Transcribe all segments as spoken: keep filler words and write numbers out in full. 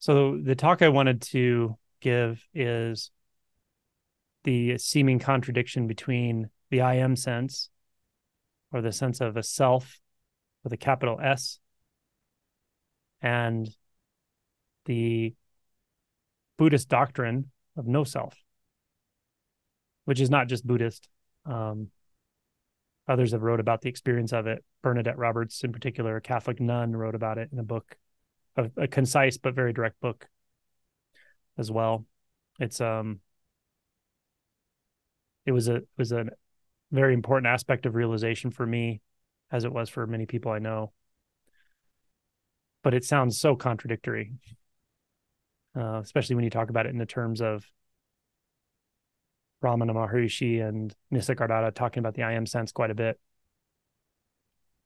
So the talk I wanted to give is the seeming contradiction between the I am sense, or the sense of a self with a capital S, and the Buddhist doctrine of no self, which is not just Buddhist. Um, others have wrote about the experience of it. Bernadette Roberts, in particular, a Catholic nun, wrote about it in a book, a, a concise but very direct book as well. It's um, it was a it was a very important aspect of realization for me, as it was for many people I know. But it sounds so contradictory, uh, especially when you talk about it in the terms of Ramana Maharishi and Nisargadatta talking about the I am sense quite a bit.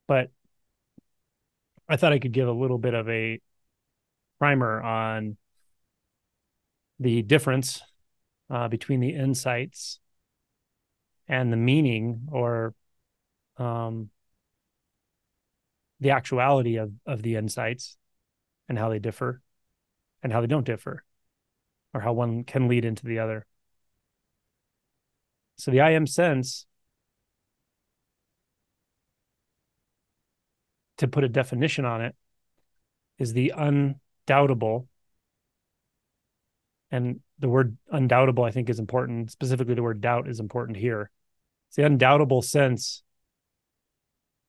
But I thought I could give a little bit of a primer on the difference uh, between the insights and the meaning, or um, the actuality of, of the insights, and how they differ and how they don't differ, or how one can lead into the other. So the I am sense, to put a definition on it, is the undoubtable. And the word undoubtable, I think, is important. Specifically, the word doubt is important here. It's the undoubtable sense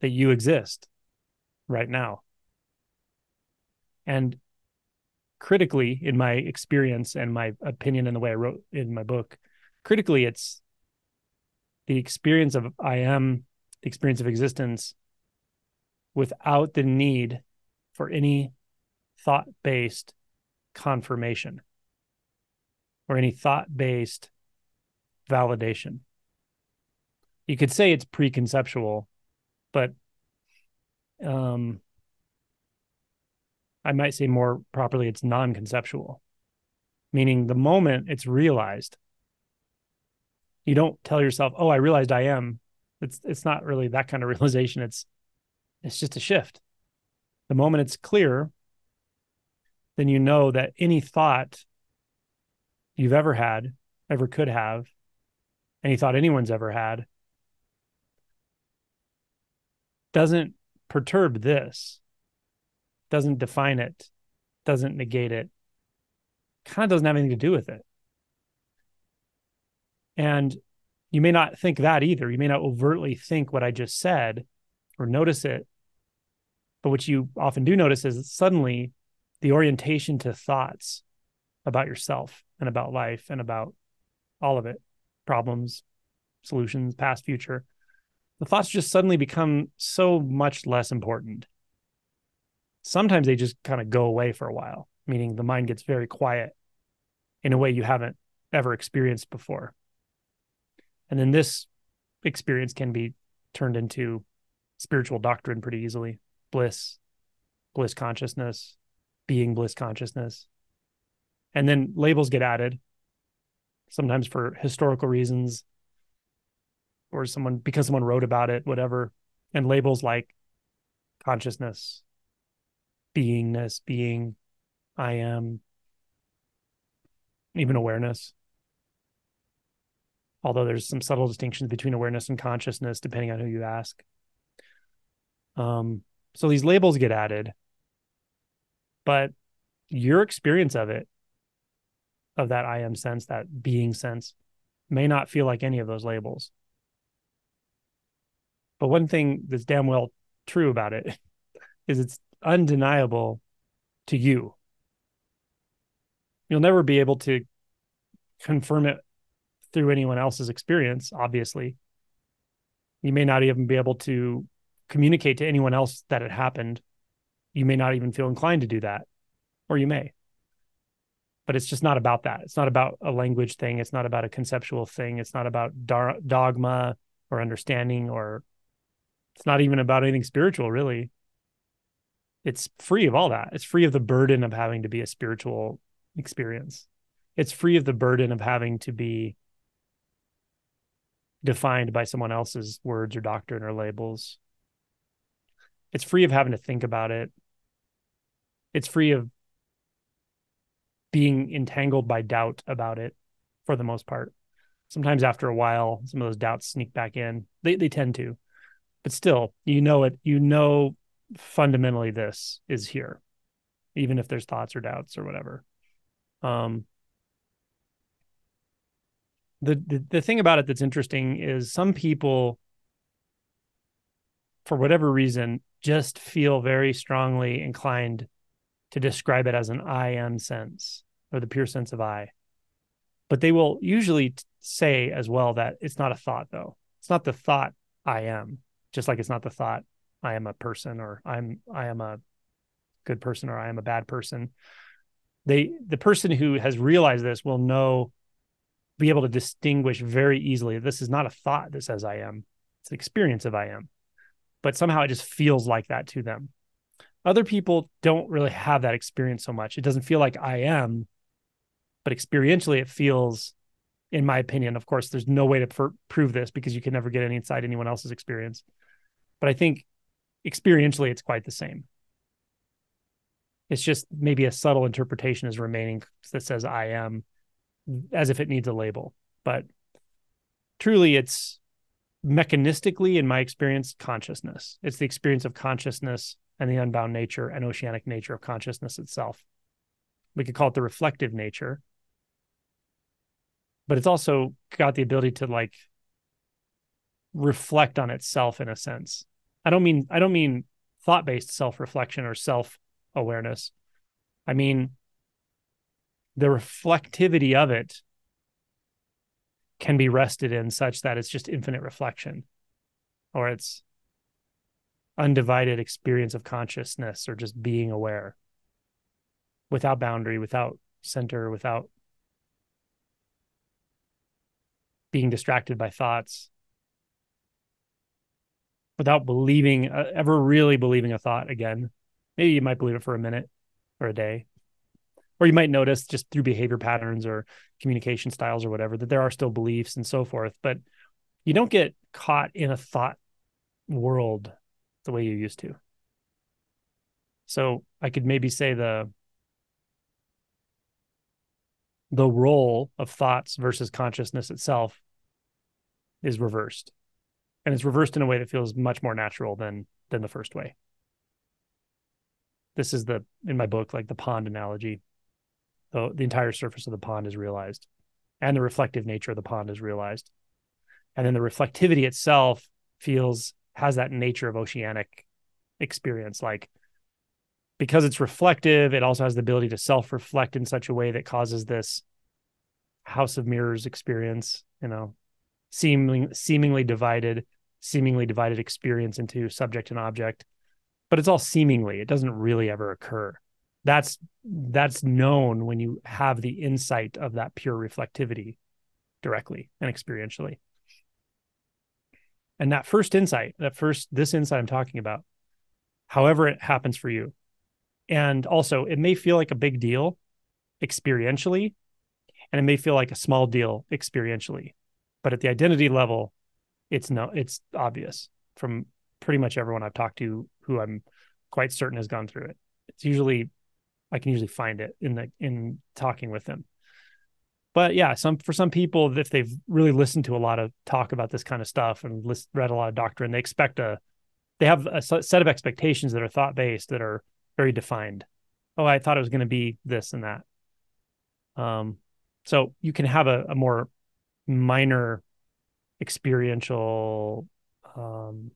that you exist right now. And critically, in my experience and my opinion and the way I wrote in my book, critically, it's the experience of I am, the experience of existence, without the need for any thought-based confirmation or any thought-based validation. You could say it's preconceptual, but um, I might say more properly it's non-conceptual, meaning the moment it's realized, you don't tell yourself, oh, I realized I am. It's it's not really that kind of realization. It's it's just a shift. The moment it's clear, then you know that any thought you've ever had, ever could have, any thought anyone's ever had, doesn't perturb this, doesn't define it, doesn't negate it, kind of doesn't have anything to do with it. And you may not think that either. You may not overtly think what I just said or notice it, but what you often do notice is suddenly the orientation to thoughts about yourself and about life and about all of it, problems, solutions, past, future, the thoughts just suddenly become so much less important. Sometimes they just kind of go away for a while, meaning the mind gets very quiet in a way you haven't ever experienced before. And then this experience can be turned into spiritual doctrine pretty easily. Bliss, bliss consciousness, being bliss consciousness. And then labels get added, sometimes for historical reasons, or someone because someone wrote about it, whatever. And labels like consciousness, beingness, being, I am, even awareness. Although there's some subtle distinctions between awareness and consciousness, depending on who you ask. Um, so these labels get added, but your experience of it, of that I am sense, that being sense, may not feel like any of those labels. But one thing that's damn well true about it is it's undeniable to you. You'll never be able to confirm it through anyone else's experience, obviously. You may not even be able to communicate to anyone else that it happened. You may not even feel inclined to do that, or you may. But it's just not about that. It's not about a language thing. It's not about a conceptual thing. It's not about dar- dogma or understanding, or it's not even about anything spiritual, really. It's free of all that. It's free of the burden of having to be a spiritual experience. It's free of the burden of having to be defined by someone else's words or doctrine or labels. It's free of having to think about it. It's free of being entangled by doubt about it for the most part. Sometimes after a while, some of those doubts sneak back in. They they tend to, but still, you know it. You know fundamentally this is here, even if there's thoughts or doubts or whatever. Um, the, the the thing about it that's interesting is some people, for whatever reason, just feel very strongly inclined to describe it as an I am sense or the pure sense of I. But they will usually say as well that it's not a thought, though. It's not the thought I am, just like it's not the thought I am a person or I'm I am a good person or I am a bad person. They, the person who has realized this will know, be able to distinguish very easily. This is not a thought that says I am. It's an experience of I am. But somehow it just feels like that to them. Other people don't really have that experience so much. It doesn't feel like I am, but experientially it feels, in my opinion, of course, there's no way to pr- prove this because you can never get any inside anyone else's experience. But I think experientially it's quite the same. It's just maybe a subtle interpretation is remaining that says I am, as if it needs a label. But truly, it's mechanistically, in my experience, consciousness. It's the experience of consciousness and the unbound nature and oceanic nature of consciousness itself. We could call it the reflective nature. But it's also got the ability to like reflect on itself in a sense. I don't mean I don't mean thought-based self-reflection or self awareness. I mean, the reflectivity of it can be rested in such that it's just infinite reflection, or it's undivided experience of consciousness, or just being aware without boundary, without center, without being distracted by thoughts, without believing, uh, ever really believing a thought again. Maybe you might believe it for a minute or a day, or you might notice just through behavior patterns or communication styles or whatever, that there are still beliefs and so forth, but you don't get caught in a thought world the way you used to. So I could maybe say the, the role of thoughts versus consciousness itself is reversed, and it's reversed in a way that feels much more natural than, than the first way. This is the, in my book, like the pond analogy. The, the entire surface of the pond is realized, and the reflective nature of the pond is realized. And then the reflectivity itself feels, has that nature of oceanic experience. Like, because it's reflective, it also has the ability to self-reflect in such a way that causes this house of mirrors experience, you know, seeming, seemingly divided, seemingly divided experience into subject and object. But it's all seemingly, it doesn't really ever occur. That's that's known when you have the insight of that pure reflectivity directly and experientially. And that first insight, that first, this insight I'm talking about, however it happens for you. And also, it may feel like a big deal experientially, and it may feel like a small deal experientially. But at the identity level, it's no, it's obvious from pretty much everyone I've talked to who I'm quite certain has gone through it. It's usually, I can usually find it in the, in talking with them. But yeah, some, for some people, if they've really listened to a lot of talk about this kind of stuff and list, read a lot of doctrine, they expect a, they have a set of expectations that are thought-based, that are very defined. Oh, I thought it was going to be this and that. Um, so you can have a, a more minor experiential, um,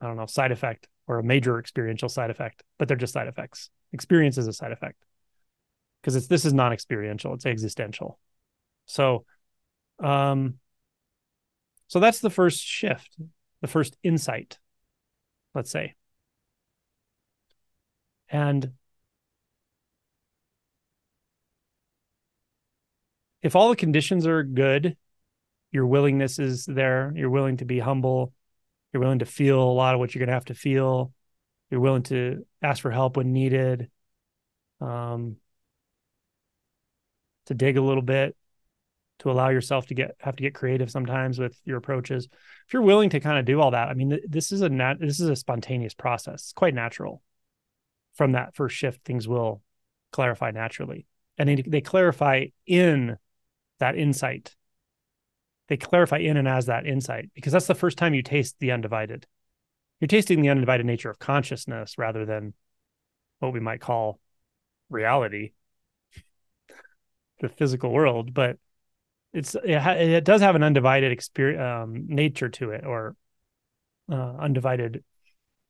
I don't know, side effect, or a major experiential side effect, but they're just side effects. Experience is a side effect because it's, this is non-experiential, it's existential. So, um, so that's the first shift, the first insight, let's say. And if all the conditions are good, your willingness is there, you're willing to be humble, you're willing to feel a lot of what you're going to have to feel, you're willing to ask for help when needed, um, to dig a little bit, to allow yourself to get, have to get creative sometimes with your approaches. If you're willing to kind of do all that, I mean, th- this is a nat- this is a spontaneous process. It's quite natural. From that first shift, things will clarify naturally. And they, they clarify in that insight. They clarify in and as that insight, because that's the first time you taste the undivided. You're tasting the undivided nature of consciousness rather than what we might call reality, the physical world. But it's it, ha it does have an undivided experience, um, nature to it, or uh, undivided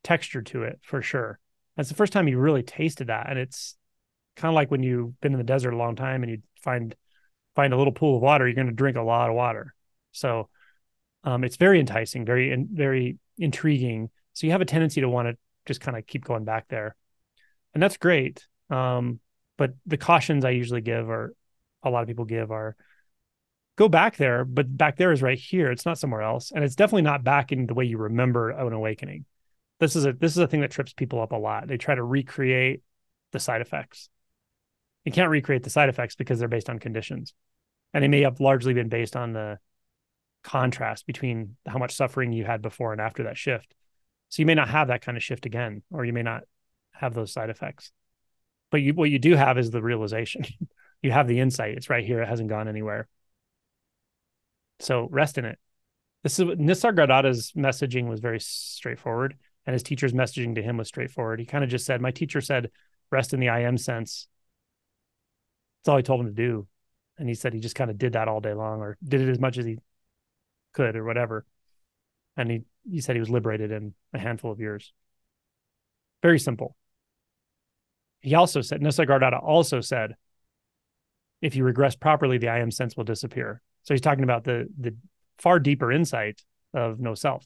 texture to it, for sure. That's the first time you really tasted that. And it's kind of like when you've been in the desert a long time and you find find a little pool of water, you're going to drink a lot of water. So um, it's very enticing, very, in, very intriguing. So you have a tendency to want to just kind of keep going back there. And that's great. Um, but the cautions I usually give, or a lot of people give, are go back there, but back there is right here. It's not somewhere else. And it's definitely not back in the way you remember an awakening. This is a, this is a thing that trips people up a lot. They try to recreate the side effects. You can't recreate the side effects because they're based on conditions. And they may have largely been based on the contrast between how much suffering you had before and after that shift. So you may not have that kind of shift again, or you may not have those side effects. But you, what you do have is the realization. You have the insight. It's right here. It hasn't gone anywhere. So rest in it. This is Nisargadatta's messaging was very straightforward, and his teacher's messaging to him was straightforward. He kind of just said, my teacher said, rest in the I am sense. That's all he told him to do. And he said he just kind of did that all day long, or did it as much as he could, or whatever. And he, he said he was liberated in a handful of years. Very simple. He also said, Nisargadatta also said, if you regress properly, the I am sense will disappear. So he's talking about the, the far deeper insight of no self.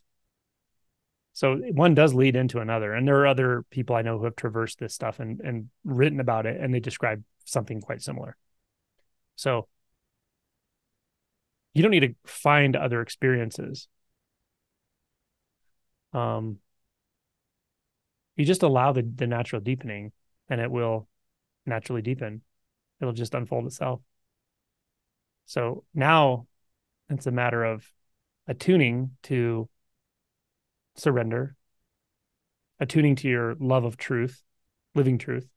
So one does lead into another. And there are other people I know who have traversed this stuff and, and written about it, and they describe something quite similar. So you don't need to find other experiences. Um, you just allow the, the natural deepening, and it will naturally deepen. It'll just unfold itself. So now it's a matter of attuning to surrender, attuning to your love of truth, living truth,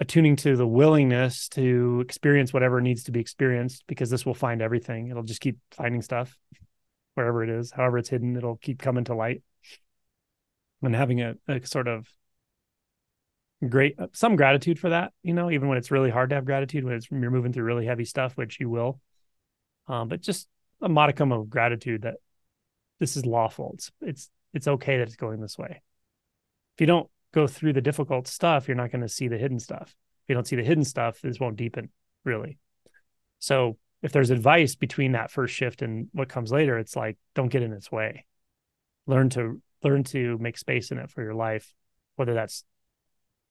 attuning to the willingness to experience whatever needs to be experienced, because this will find everything. It'll just keep finding stuff wherever it is, however it's hidden, it'll keep coming to light. And having a, a sort of great, some gratitude for that, you know, even when it's really hard to have gratitude, when it's, you're moving through really heavy stuff, which you will, um, but just a modicum of gratitude that this is lawful. It's, it's, it's okay that it's going this way. If you don't go through the difficult stuff, you're not going to see the hidden stuff. If you don't see the hidden stuff, this won't deepen, really. So if there's advice between that first shift and what comes later, it's like, don't get in its way. Learn to, learn to make space in it for your life, whether that's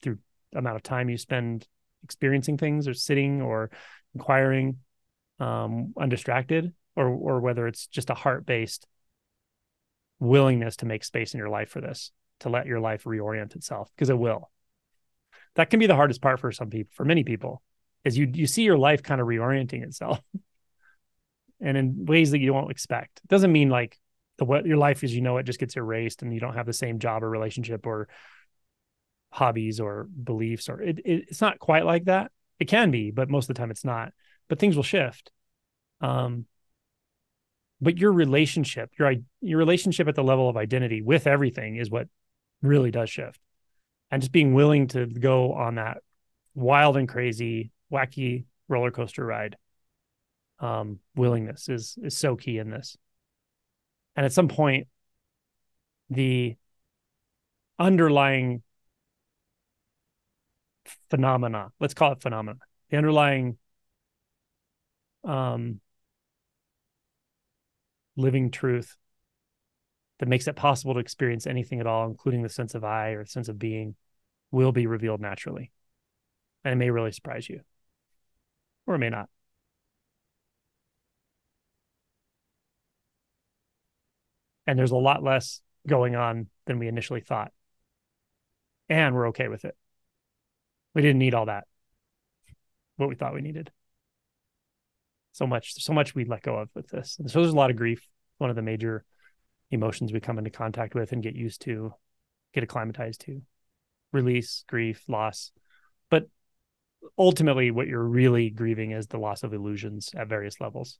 through the amount of time you spend experiencing things, or sitting, or inquiring, um, undistracted, or, or whether it's just a heart-based willingness to make space in your life for this, to let your life reorient itself, because it will. That can be the hardest part for some people, for many people, is you, you see your life kind of reorienting itself and in ways that you don't expect. It doesn't mean like the, what your life is, you know, it just gets erased and you don't have the same job or relationship or hobbies or beliefs, or it, it, it's not quite like that. It can be, but most of the time it's not, but things will shift. Um, But your relationship, your your relationship at the level of identity with everything is what really does shift. And just being willing to go on that wild and crazy, wacky roller coaster ride, um, willingness is is so key in this. And at some point, the underlying phenomena, let's call it phenomena, the underlying um. living truth that makes it possible to experience anything at all, including the sense of I or the sense of being, will be revealed naturally. And it may really surprise you, or it may not. And there's a lot less going on than we initially thought. And we're okay with it. We didn't need all that, what we thought we needed. So much, so much we let go of with this. And so there's a lot of grief, one of the major emotions we come into contact with and get used to, get acclimatized to. Release, grief, loss. ultimately what you're really grieving is the loss of illusions at various levels.